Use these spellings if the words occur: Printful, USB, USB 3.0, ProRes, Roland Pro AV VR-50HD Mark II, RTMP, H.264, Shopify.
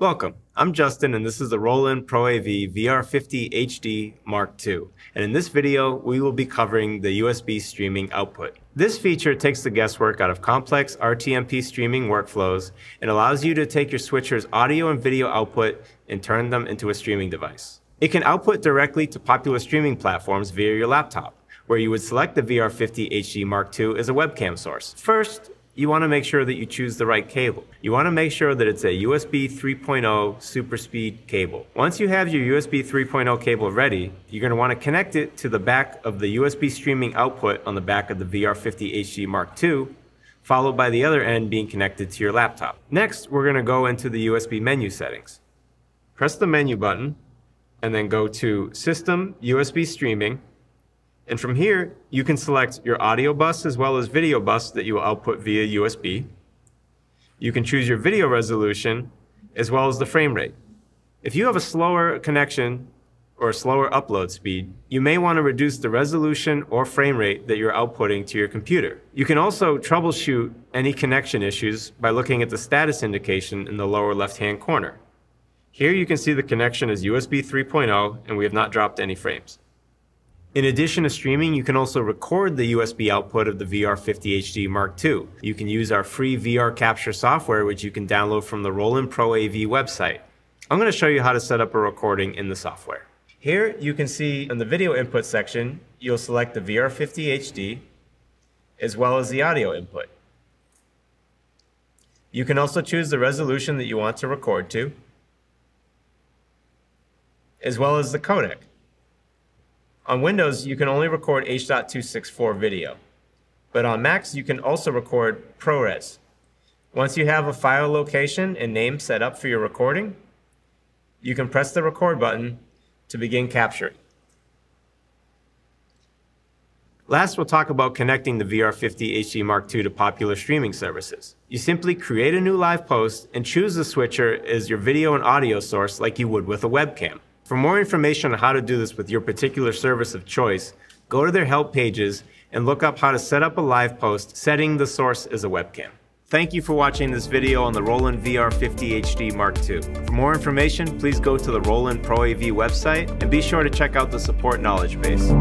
Welcome, I'm Justin and this is the Roland Pro AV VR-50HD Mark II. And in this video, we will be covering the USB streaming output. This feature takes the guesswork out of complex RTMP streaming workflows and allows you to take your switcher's audio and video output and turn them into a streaming device. It can output directly to popular streaming platforms via your laptop, where you would select the VR-50HD Mark II as a webcam source. First, you want to make sure that you choose the right cable. You want to make sure that it's a USB 3.0 super speed cable. Once you have your USB 3.0 cable ready, you're going to want to connect it to the back of the USB streaming output on the back of the VR-50HD Mark II, followed by the other end being connected to your laptop. Next, we're going to go into the USB menu settings. Press the menu button and then go to System, USB Streaming. And from here, you can select your audio bus as well as video bus that you will output via USB. You can choose your video resolution as well as the frame rate. If you have a slower connection or a slower upload speed, you may want to reduce the resolution or frame rate that you're outputting to your computer. You can also troubleshoot any connection issues by looking at the status indication in the lower left-hand corner. Here you can see the connection is USB 3.0 and we have not dropped any frames. In addition to streaming, you can also record the USB output of the VR-50HD Mark II. You can use our free VR capture software, which you can download from the Roland Pro AV website. I'm going to show you how to set up a recording in the software. Here you can see in the video input section, you'll select the VR-50HD as well as the audio input. You can also choose the resolution that you want to record to, as well as the codec. On Windows, you can only record H.264 video, but on Macs, you can also record ProRes. Once you have a file location and name set up for your recording, you can press the record button to begin capturing. Last, we'll talk about connecting the VR-50HD Mark II to popular streaming services. You simply create a new live post and choose the switcher as your video and audio source like you would with a webcam. For more information on how to do this with your particular service of choice, go to their help pages and look up how to set up a live post setting the source as a webcam. Thank you for watching this video on the Roland VR-50HD Mark II. For more information, please go to the Roland Pro AV website and be sure to check out the support knowledge base.